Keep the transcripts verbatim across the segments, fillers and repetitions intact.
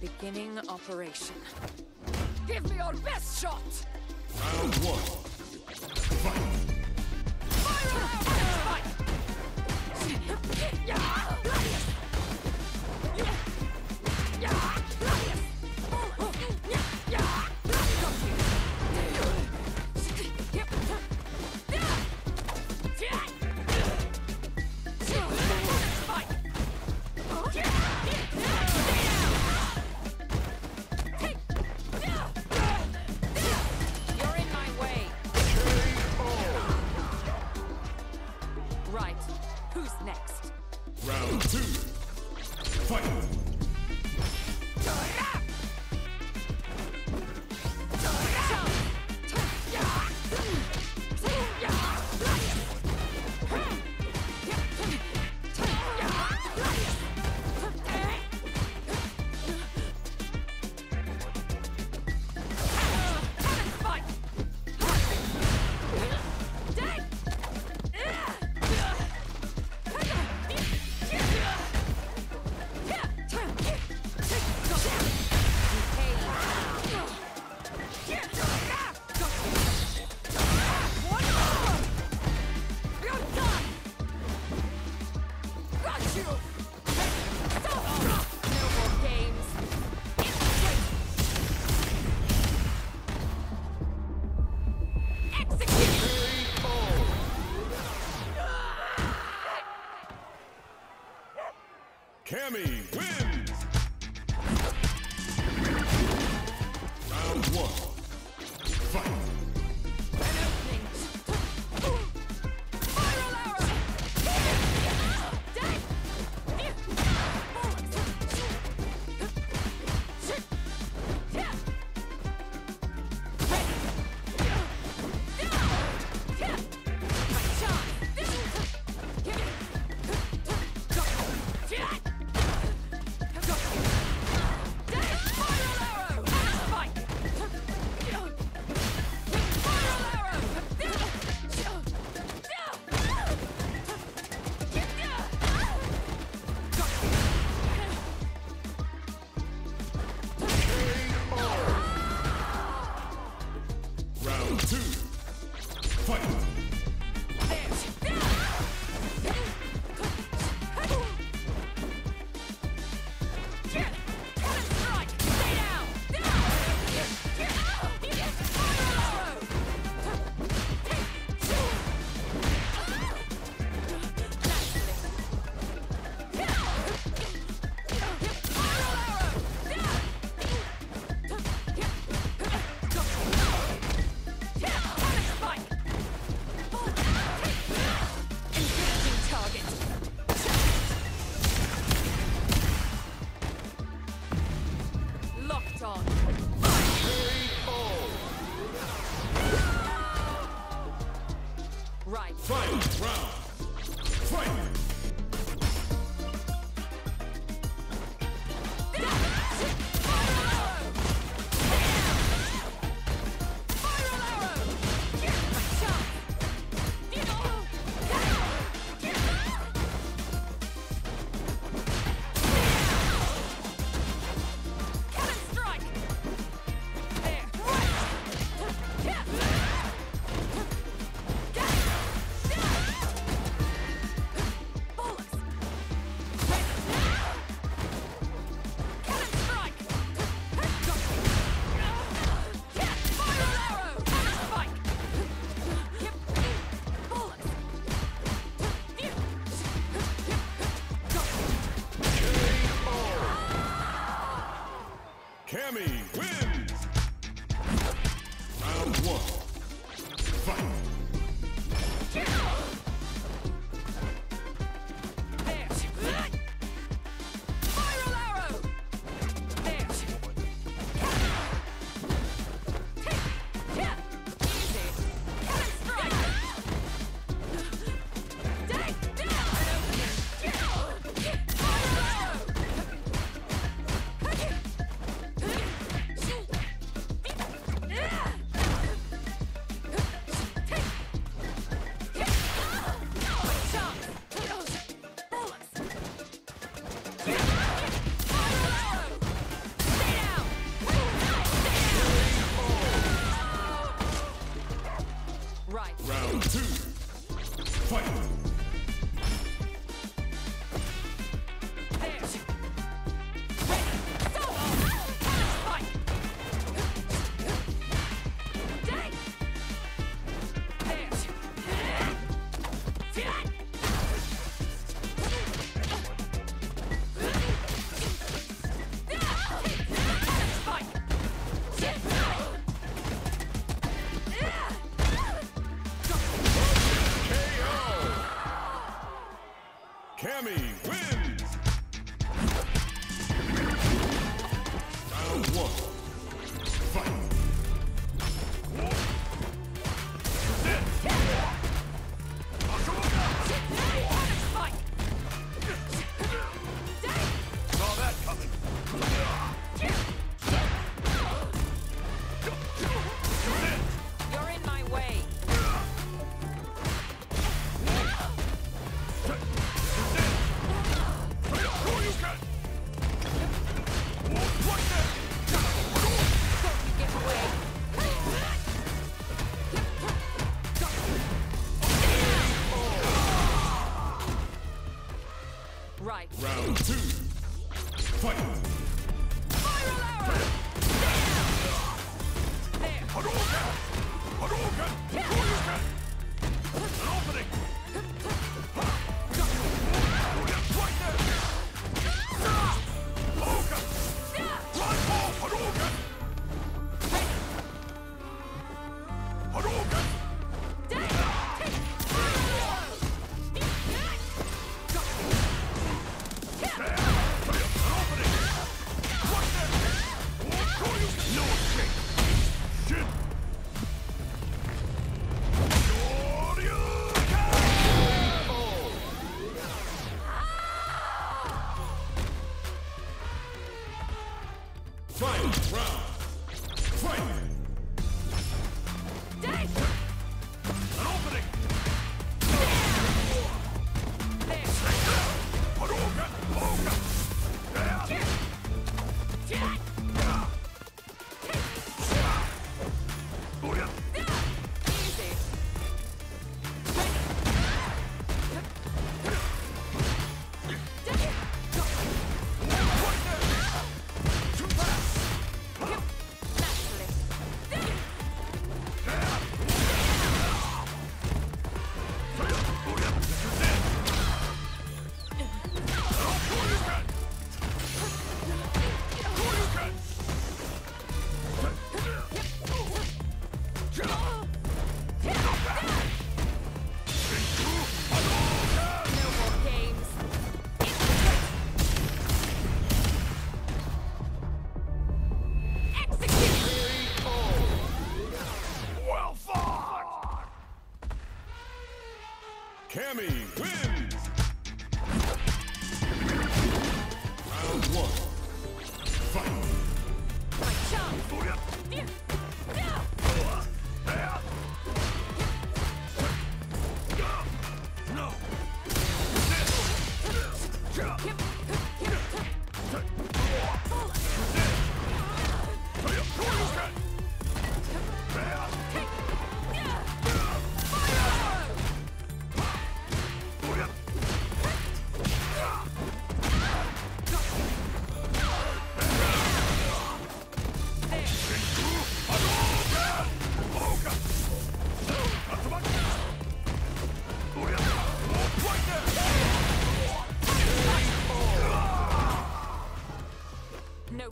Beginning operation. Give me your best shot! Round one. Fight! CAMMY wins! Round one. Fight! CAMMY wins! Round one. Fight! Fight! Round! Fight! Cammy wins! Round one. Fight! My chum! No!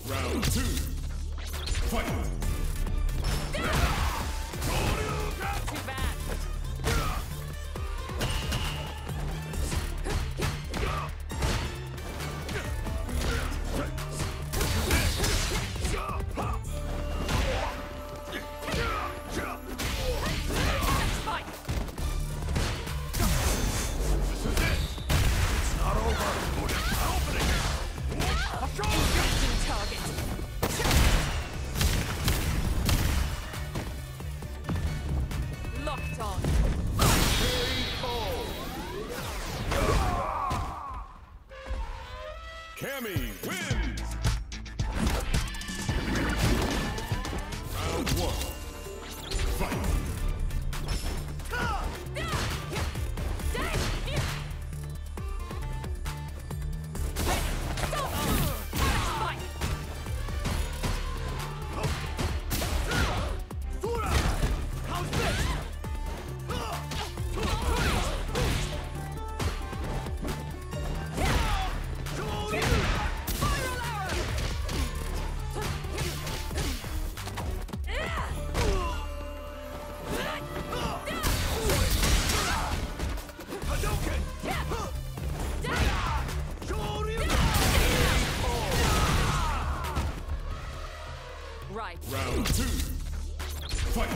Round two, fight! CAMMY wins! Round one. Fight! Right. Round two. Fight!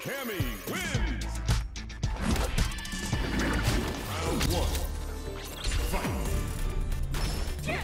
CAMMY wins! Round one. Fight! Yeah.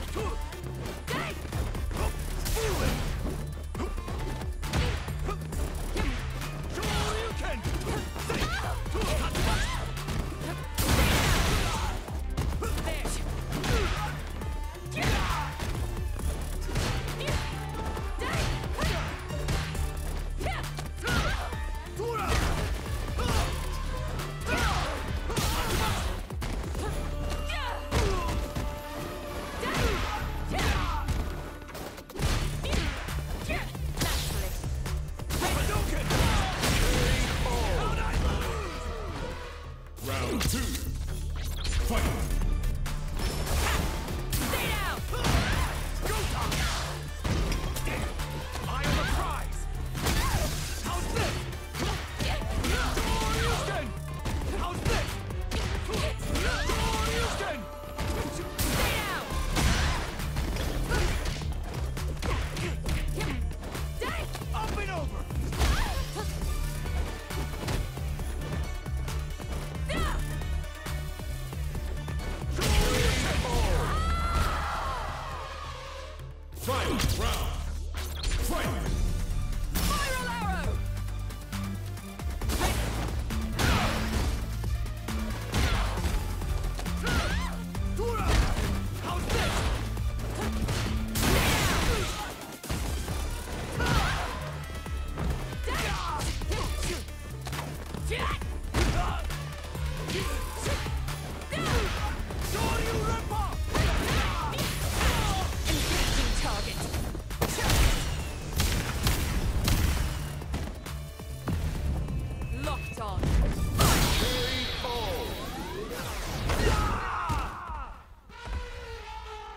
Round two. Fight.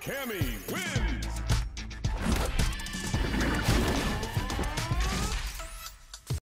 CAMMY wins!